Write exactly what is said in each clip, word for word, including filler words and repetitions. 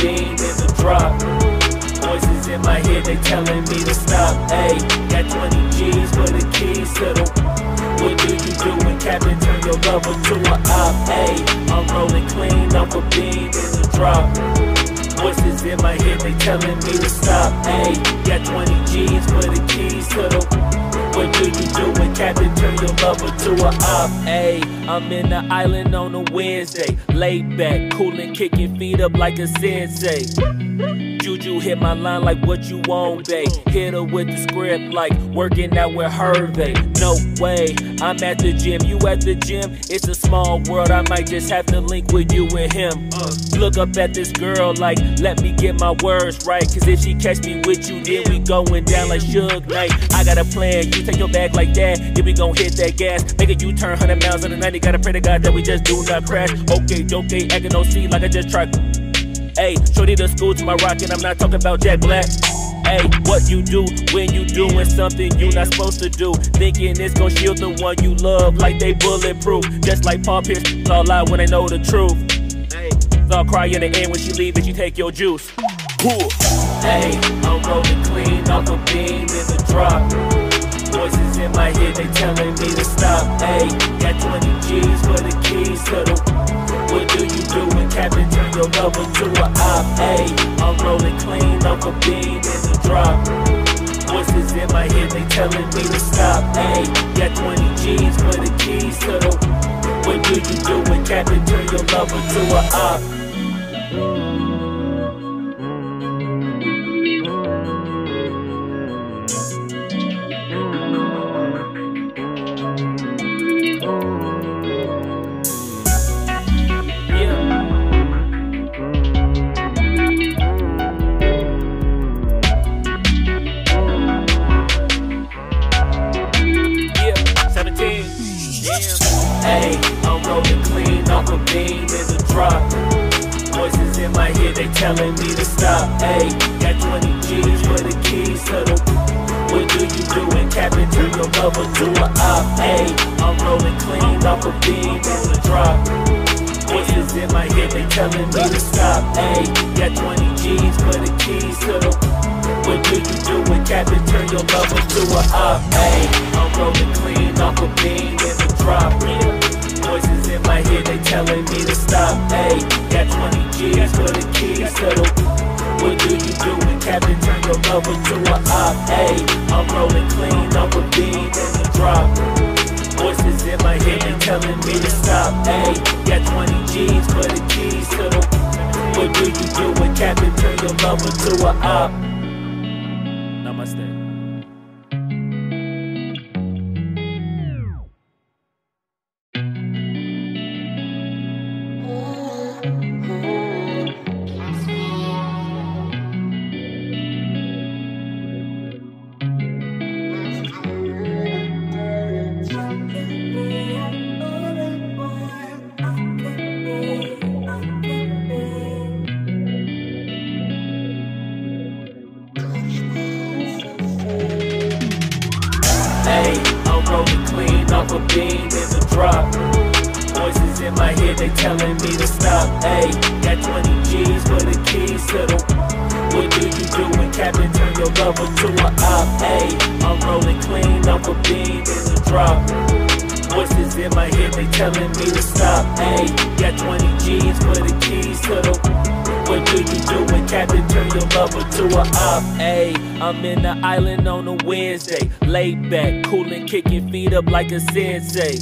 fiend in the drop. Voices in my head, they telling me to stop. Ayy, got twenty G's for the keys to the. What do you do when Captain turn your lover to a op? Ayy, I'm rolling clean off a bean in the drop. Voices in my head, they telling me to stop. Ayy, got twenty G's for the keys to the. What do you do when Captain turn your lover to a op? Ayy, I'm in the island on a Wednesday. Laid back, coolin', kicking feet up like a sensei. Juju hit my line like what you want, babe. Hit her with the script like working out with Hervey. No way, I'm at the gym, you at the gym. It's a small world, I might just have to link with you and him. Look up at this girl like, let me get my words right. Cause if she catch me with you, then we going down like Suge Knight. I got a plan, you take your bag like that, then we gon' hit that gas. Make a U-turn, one hundred miles on the ninety. Gotta pray to God that we just do not crash. Okay, okay, acting no see like I just tried. Ayy, shorty the school to my rock, and I'm not talking about Jack Black. Ayy, what you do when you doing something you not supposed to do, thinking it's gon' shield the one you love like they bulletproof. Just like Paul Pierce, it's all lie when they know the truth. It's all cry in the end when she leave and you take your juice. Ayy, I'm rolling clean off a bean in the drop. Voices in my head, they telling me to stop. Ayy, got twenty G's for the keys to the. What do you do when Captain turn your lover to a op? Ayy, I'm rolling clean off a bean in the drop. Voices in my head, they telling me to stop. Ayy, got twenty G's for the keys to the. What do you do when Captain turn your lover to a op? Ayy, I'm rolling clean off a bean in the drop. Voices in my head, they telling me to stop. Ayy, got twenty G's for the keys to the. What do you do when Captain turn your lover to a op? Ayy, I'm rolling clean off a bean in the drop. Voices in my head, they telling me to stop. Ayy, got twenty G's for the keys to the. What do you do when Captain turn your lover to a op? Ayy, I'm rolling clean off a bean in the drop. Voices in my head, they telling me to stop. Ayy, got twenty G's for the keys to the. What do you do when Captain turn your lover to a op? Ayy, I'm rolling clean off a bean in the drop. Voices in my head, they telling me to stop. Ayy, got twenty G's for the keys to the. What do you do when Captain turn your lover to a op? Namaste. Off a bean in the drop. Voices in my head, they telling me to stop. Ayy, got twenty G's for the keys to the. What do you do when Captain turn your lover to a op? Ayy, I'm rolling clean off a bean in the drop. Voices in my head, they telling me to stop. Ayy, got twenty G's for the keys to the. What do you do when Captain turn your lover to a op? Ayy, I'm in the island on a Wednesday. Laid back, coolin', kicking feet up like a sensei.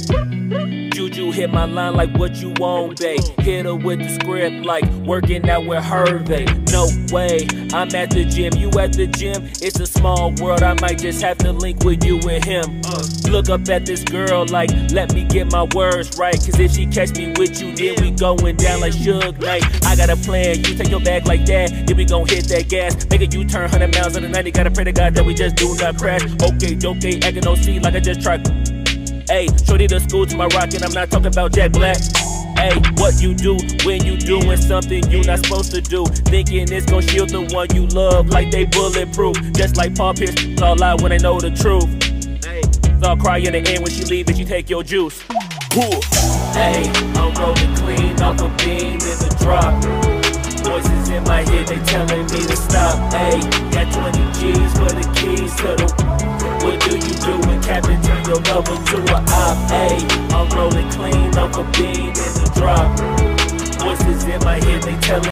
Juju hit my line like what you want, babe. Hit her with the script like working out with Hervey. No way, I'm at the gym, you at the gym. It's a small world, I might just have to link with you and him. Look up at this girl like, let me get my words right. Cause if she catch me with you, then we going down like Suge Knight. I got a plan, you take your bag like that, then we gon' hit that gas. Make a U-turn, one hundred miles on the ninety. Gotta pray to God that we just do not crash. Okay, okay, acting no see like I just tried. Ayy, shorty the school to my rock, and I'm not talking about Jack Black. Ayy, what you do when you doing something you not supposed to do, thinking it's gon' shield the one you love like they bulletproof. Just like Paul Pierce, it's all lie when they know the truth. It's all cry in the end when she leave and you take your juice. Ayy, I'm rolling clean off a bean in the drop. voices in my head, they telling me to stop. Ayy, got twenty G's for the keys to the. What do you do when Captain turn your lover to a op? Ayy, I'm rolling clean off a bean in the drop. Voices in my head, they telling